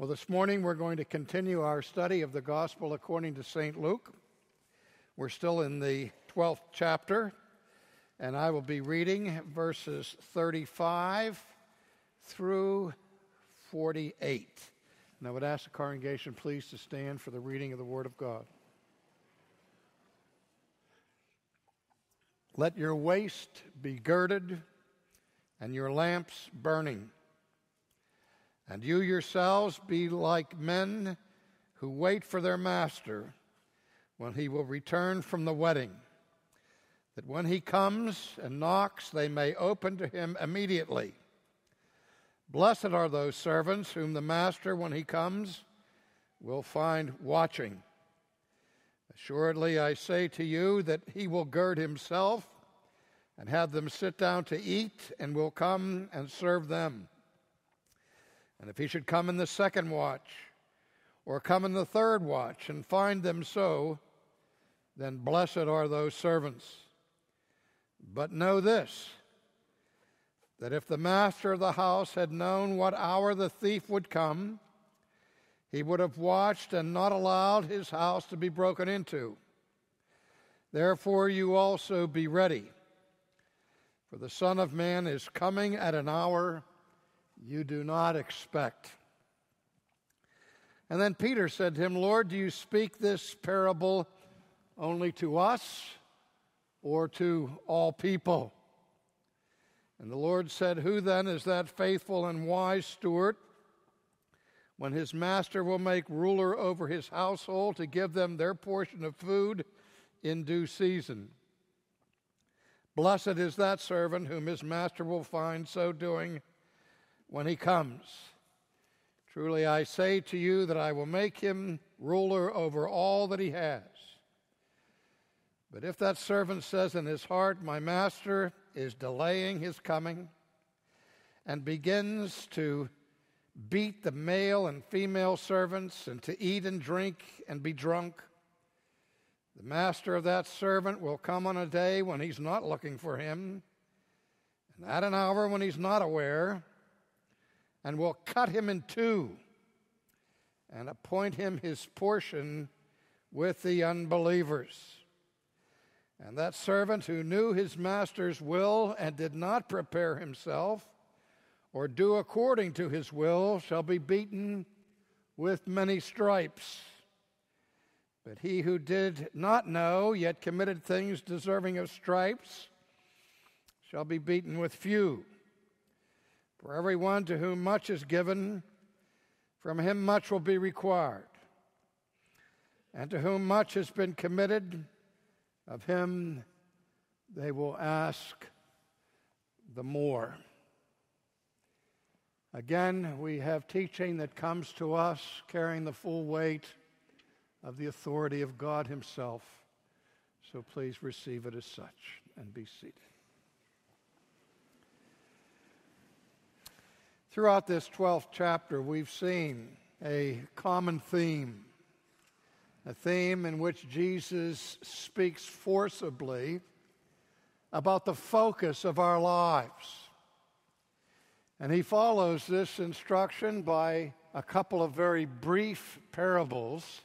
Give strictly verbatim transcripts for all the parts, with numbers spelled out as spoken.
Well, this morning we're going to continue our study of the Gospel according to Saint Luke. We're still in the twelfth chapter, and I will be reading verses thirty-five through forty-eight. And I would ask the congregation please to stand for the reading of the Word of God. Let your waist be girded and your lamps burning, and you yourselves be like men who wait for their master when he will return from the wedding, that when he comes and knocks, they may open to him immediately. Blessed are those servants whom the master, when he comes, will find watching. Assuredly, I say to you that he will gird himself and have them sit down to eat, and will come and serve them. And if he should come in the second watch, or come in the third watch, and find them so, then blessed are those servants. But know this, that if the master of the house had known what hour the thief would come, he would have watched and not allowed his house to be broken into. Therefore you also be ready, for the Son of Man is coming at an hour you do not expect. And then Peter said to him, Lord, do you speak this parable only to us or to all people? And the Lord said, who then is that faithful and wise steward when his master will make ruler over his household to give them their portion of food in due season? Blessed is that servant whom his master will find so doing when he comes. Truly I say to you that I will make him ruler over all that he has. But if that servant says in his heart, my master is delaying his coming, and begins to beat the male and female servants, and to eat and drink and be drunk, the master of that servant will come on a day when he's not looking for him, and at an hour when he's not aware, and will cut him in two and appoint him his portion with the unbelievers. And that servant who knew his master's will and did not prepare himself or do according to his will shall be beaten with many stripes. But he who did not know yet committed things deserving of stripes shall be beaten with few. For everyone to whom much is given, from him much will be required. And to whom much has been committed, of him they will ask the more. Again, we have teaching that comes to us carrying the full weight of the authority of God himself. So please receive it as such and be seated. Throughout this twelfth chapter, we've seen a common theme, a theme in which Jesus speaks forcibly about the focus of our lives. And he follows this instruction by a couple of very brief parables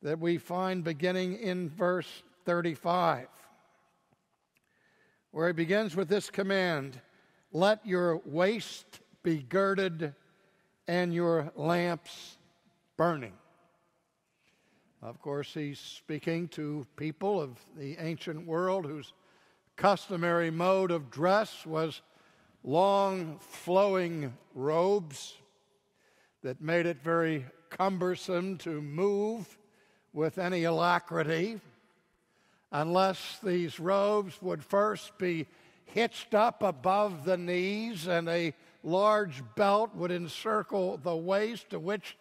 that we find beginning in verse thirty-five, where he begins with this command, let your waist be girded and your lamps burning. Of course, he's speaking to people of the ancient world whose customary mode of dress was long flowing robes that made it very cumbersome to move with any alacrity unless these robes would first be hitched up above the knees, and a large belt would encircle the waist, to which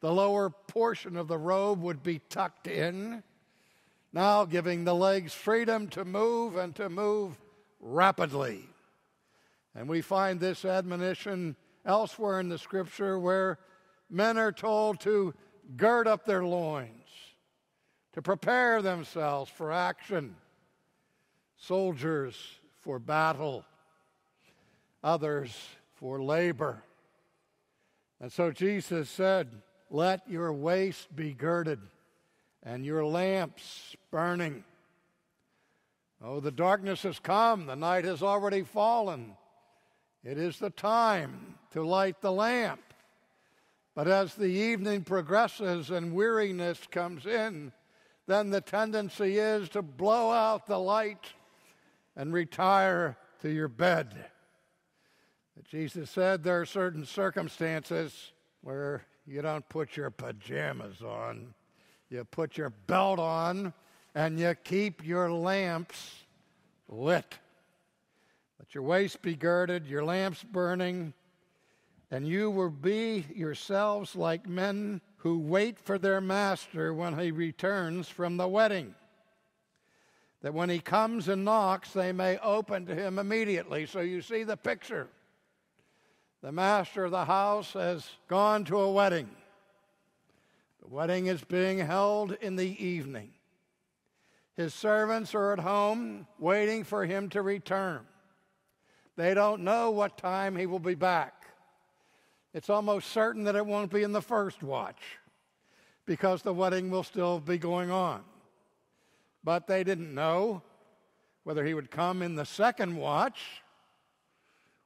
the lower portion of the robe would be tucked in, now giving the legs freedom to move and to move rapidly. And we find this admonition elsewhere in the Scripture where men are told to gird up their loins, to prepare themselves for action. Soldiers for battle, others for labor, And so Jesus said, let your waist be girded and your lamps burning. Oh, the darkness has come. The night has already fallen. It is the time to light the lamp. But as the evening progresses and weariness comes in, then the tendency is to blow out the light and retire to your bed. But Jesus said there are certain circumstances where you don't put your pajamas on. You put your belt on and you keep your lamps lit. Let your waist be girded, your lamps burning, and you will be yourselves like men who wait for their master when he returns from the wedding, that when he comes and knocks, they may open to him immediately. So you see the picture. The master of the house has gone to a wedding. The wedding is being held in the evening. His servants are at home waiting for him to return. They don't know what time he will be back. It's almost certain that it won't be in the first watch because the wedding will still be going on. But they didn't know whether he would come in the second watch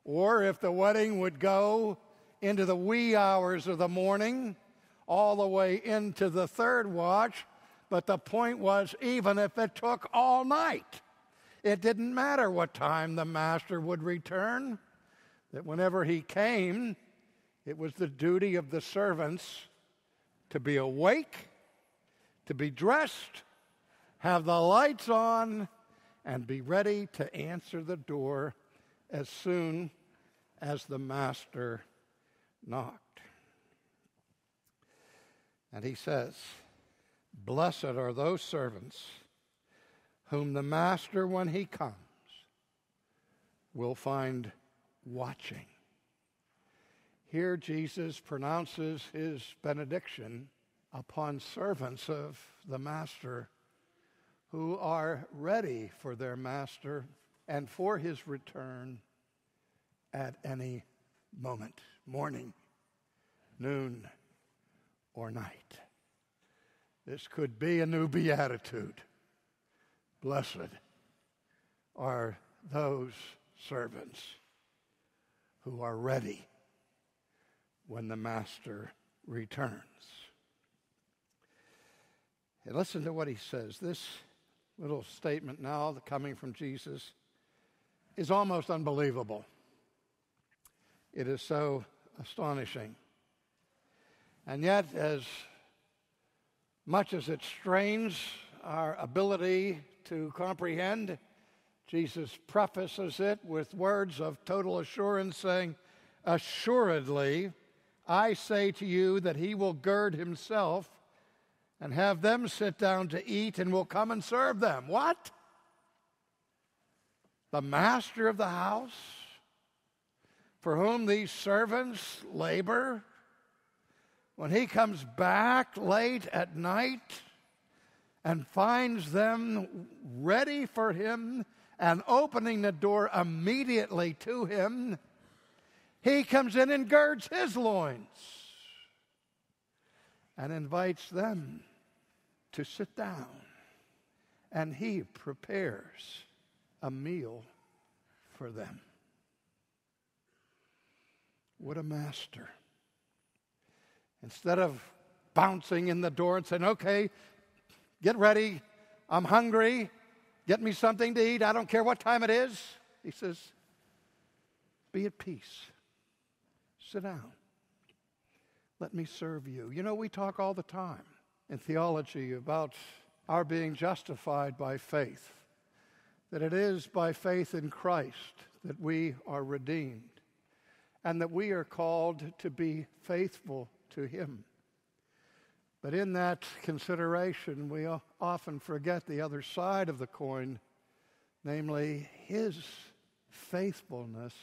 or if the wedding would go into the wee hours of the morning all the way into the third watch. But the point was, even if it took all night, it didn't matter what time the master would return, that whenever he came, it was the duty of the servants to be awake, to be dressed, have the lights on, and be ready to answer the door as soon as the master knocked. And he says, blessed are those servants whom the master, when he comes, will find watching. Here Jesus pronounces his benediction upon servants of the master who are ready for their master and for his return at any moment, morning, noon, or night. This could be a new beatitude. Blessed are those servants who are ready when the master returns. And listen to what he says. This little statement now coming from Jesus is almost unbelievable. It is so astonishing. And yet, as much as it strains our ability to comprehend, Jesus prefaces it with words of total assurance, saying, assuredly, I say to you that he will gird himself and have them sit down to eat and will come and serve them. What? The master of the house for whom these servants labor, when he comes back late at night and finds them ready for him and opening the door immediately to him, he comes in and girds his loins and invites them to sit down. And he prepares a meal for them. What a master. Instead of bouncing in the door and saying, okay, get ready, I'm hungry, get me something to eat, I don't care what time it is. He says, be at peace. Sit down. Let me serve you. You know, we talk all the time in theology about our being justified by faith, that it is by faith in Christ that we are redeemed, and that we are called to be faithful to him. But in that consideration, we often forget the other side of the coin, namely his faithfulness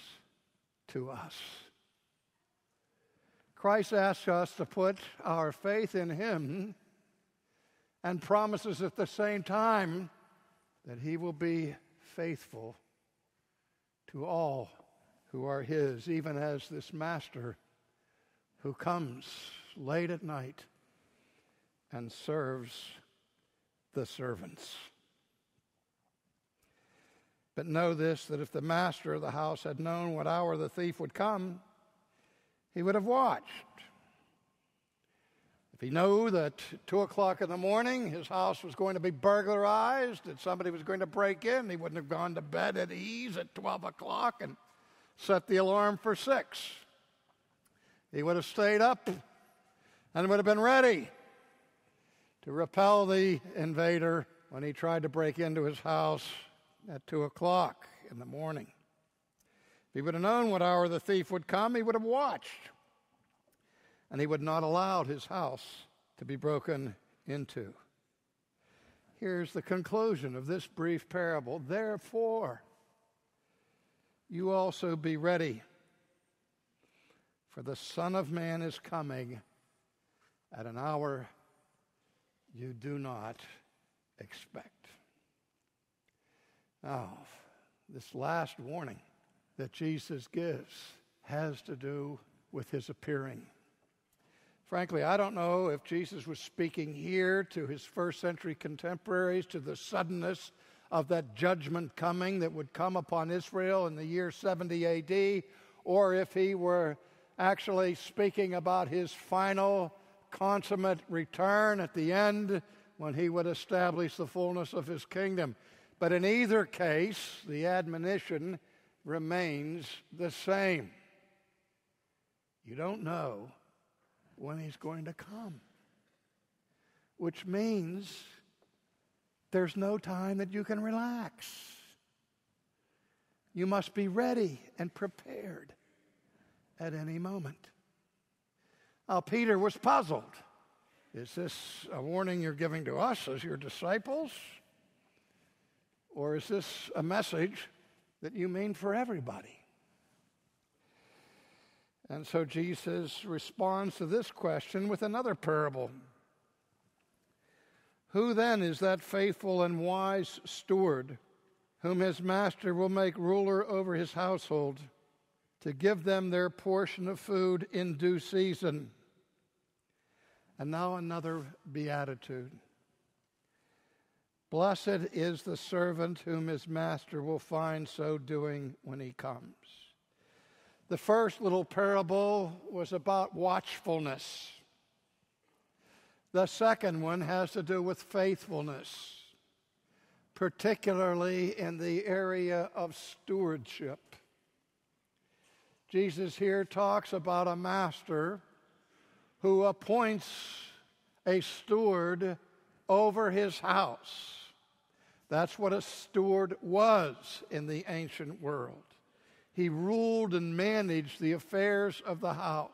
to us. Christ asks us to put our faith in him and promises at the same time that he will be faithful to all who are his, even as this master who comes late at night and serves the servants. But know this, that if the master of the house had known what hour the thief would come, he would have watched. If he knew that at two o'clock in the morning his house was going to be burglarized, that somebody was going to break in, he wouldn't have gone to bed at ease at twelve o'clock and set the alarm for six. He would have stayed up and would have been ready to repel the invader when he tried to break into his house at two o'clock in the morning. If he would have known what hour the thief would come, he would have watched, and he would not allow his house to be broken into. Here's the conclusion of this brief parable. Therefore, you also be ready, for the Son of Man is coming at an hour you do not expect. Now, this last warning that Jesus gives has to do with his appearing. Frankly, I don't know if Jesus was speaking here to his first century contemporaries, to the suddenness of that judgment coming that would come upon Israel in the year seventy A D, or if he were actually speaking about his final consummate return at the end when he would establish the fullness of his kingdom. But in either case, the admonition remains the same. You don't know when he's going to come, which means there's no time that you can relax. You must be ready and prepared at any moment. Now, Peter was puzzled. Is this a warning you're giving to us as your disciples? Or is this a message that you mean for everybody? And so Jesus responds to this question with another parable. Who then is that faithful and wise steward whom his master will make ruler over his household to give them their portion of food in due season? And now another beatitude. Blessed is the servant whom his master will find so doing when he comes. The first little parable was about watchfulness. The second one has to do with faithfulness, particularly in the area of stewardship. Jesus here talks about a master who appoints a steward over his house. That's what a steward was in the ancient world. He ruled and managed the affairs of the house.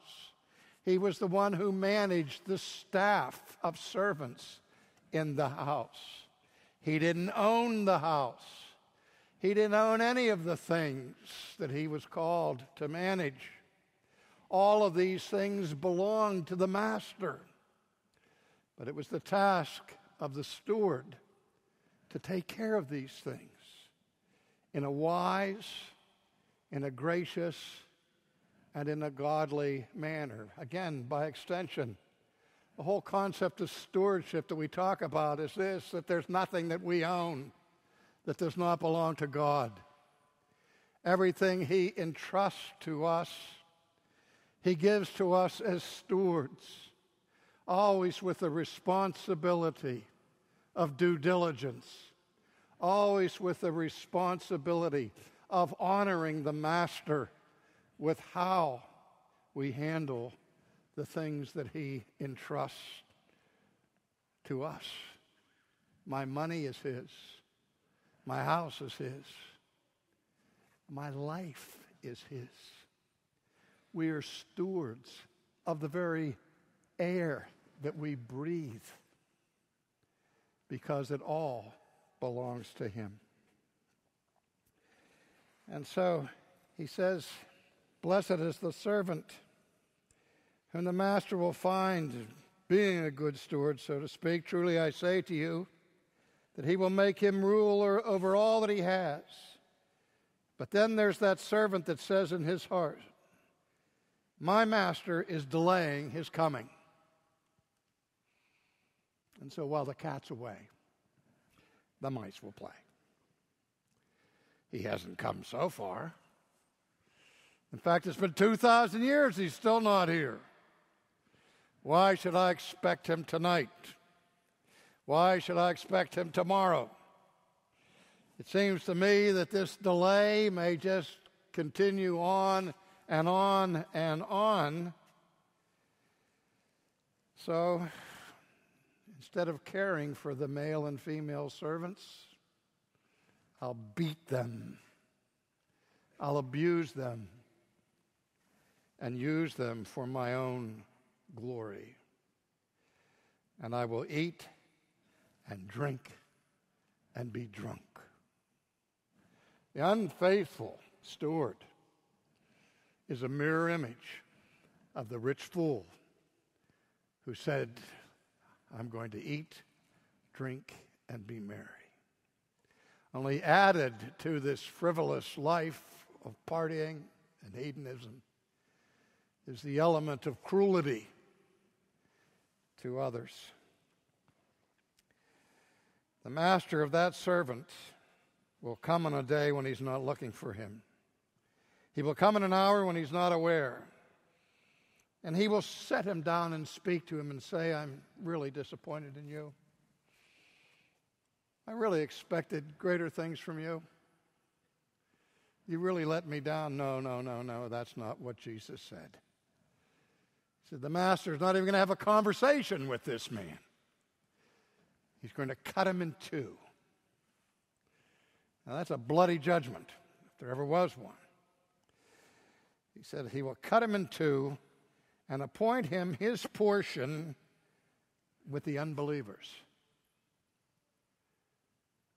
He was the one who managed the staff of servants in the house. He didn't own the house. He didn't own any of the things that he was called to manage. All of these things belonged to the master. But it was the task of the steward to take care of these things in a wise, in a gracious, and in a godly manner. Again, by extension, the whole concept of stewardship that we talk about is this, that there's nothing that we own that does not belong to God. Everything he entrusts to us, he gives to us as stewards, always with the responsibility of due diligence, always with the responsibility of honoring the master with how we handle the things that he entrusts to us. My money is his. My house is his. My life is his. We are stewards of the very air that we breathe because it all belongs to him. And so he says, blessed is the servant whom the master will find being a good steward, so to speak. Truly I say to you that he will make him ruler over all that he has. But then there's that servant that says in his heart, my master is delaying his coming. And so while the cat's away, the mice will play. He hasn't come so far. In fact, it's been two thousand years, he's still not here. Why should I expect him tonight? Why should I expect him tomorrow? It seems to me that this delay may just continue on and on and on. So, instead of caring for the male and female servants, I'll beat them. I'll abuse them and use them for my own glory. And I will eat and drink and be drunk. The unfaithful steward is a mirror image of the rich fool who said, I'm going to eat, drink, and be merry. Only added to this frivolous life of partying and hedonism is the element of cruelty to others. The master of that servant will come on a day when he's not looking for him. He will come in an hour when he's not aware. And he will set him down and speak to him and say, I'm really disappointed in you. I really expected greater things from you. You really let me down. No, no, no, no, that's not what Jesus said. He said, the master's not even going to have a conversation with this man. He's going to cut him in two. Now, that's a bloody judgment, if there ever was one. He said he will cut him in two and appoint him his portion with the unbelievers.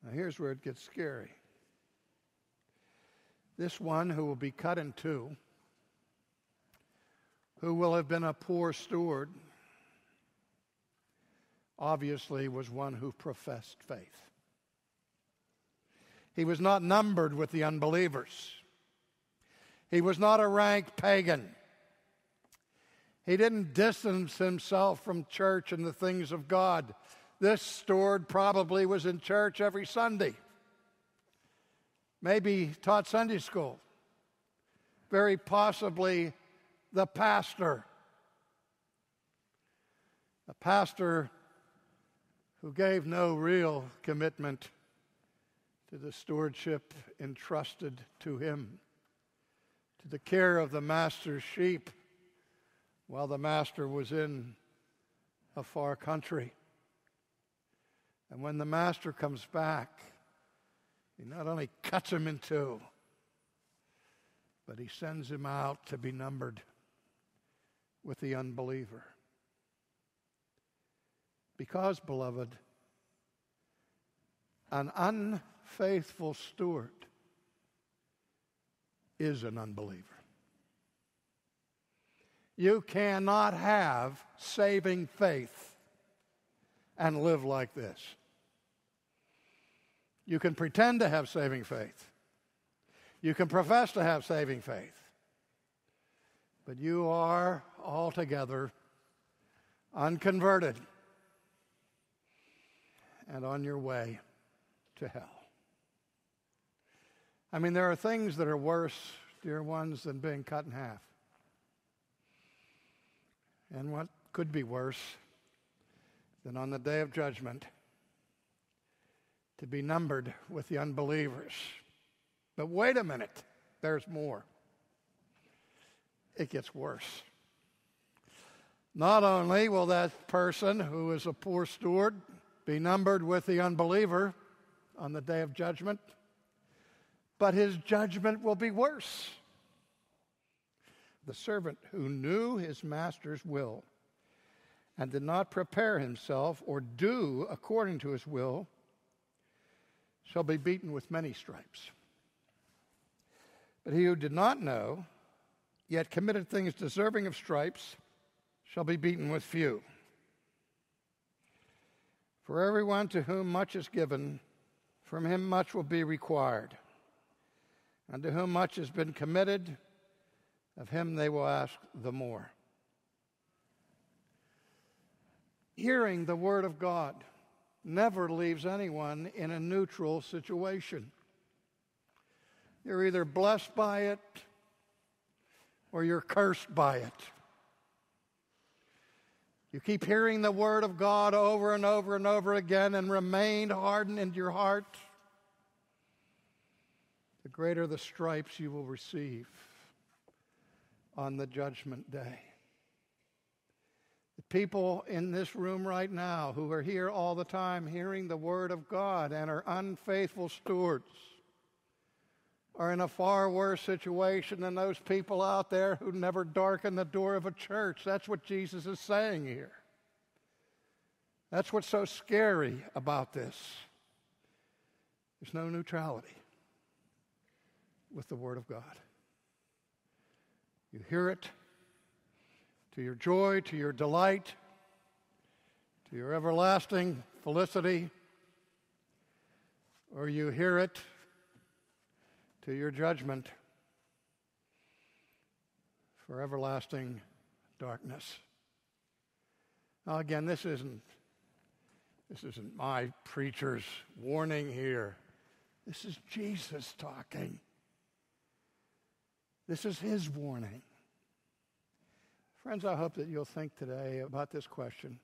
Now, here's where it gets scary. This one who will be cut in two, who will have been a poor steward, obviously was one who professed faith. He was not numbered with the unbelievers. He was not a rank pagan. He didn't distance himself from church and the things of God. This steward probably was in church every Sunday, maybe taught Sunday school, very possibly the pastor, a pastor who gave no real commitment to the stewardship entrusted to him, to the care of the master's sheep, while the master was in a far country. And when the master comes back, he not only cuts him in two, but he sends him out to be numbered with the unbeliever. Because, beloved, an unfaithful steward is an unbeliever. You cannot have saving faith and live like this. You can pretend to have saving faith. You can profess to have saving faith. But you are altogether unconverted and on your way to hell. I mean, there are things that are worse, dear ones, than being cut in half. And what could be worse than on the day of judgment to be numbered with the unbelievers? But wait a minute, there's more. It gets worse. Not only will that person who is a poor steward be numbered with the unbeliever on the day of judgment, but his judgment will be worse. The servant who knew his master's will and did not prepare himself or do according to his will shall be beaten with many stripes. But he who did not know, yet committed things deserving of stripes, shall be beaten with few. For everyone to whom much is given, from him much will be required. And to whom much has been committed, Of him they will ask the more. Hearing the word of God never leaves anyone in a neutral situation. You're either blessed by it or you're cursed by it. You keep hearing the word of God over and over and over again and remain hardened in your heart, the greater the stripes you will receive on the judgment day. The people in this room right now who are here all the time hearing the word of God and are unfaithful stewards are in a far worse situation than those people out there who never darken the door of a church. That's what Jesus is saying here. That's what's so scary about this. There's no neutrality with the word of God. You hear it to your joy, to your delight, to your everlasting felicity, or you hear it to your judgment for everlasting darkness. Now again, this isn't this isn't my preacher's warning here. This is Jesus talking. This is his warning. Friends, I hope that you'll think today about this question.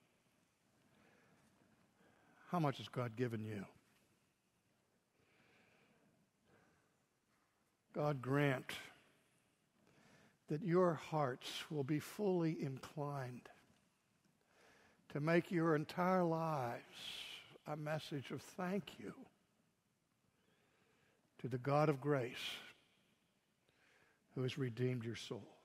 How much has God given you? God grant that your hearts will be fully inclined to make your entire lives a message of thank you to the God of grace who has redeemed your soul.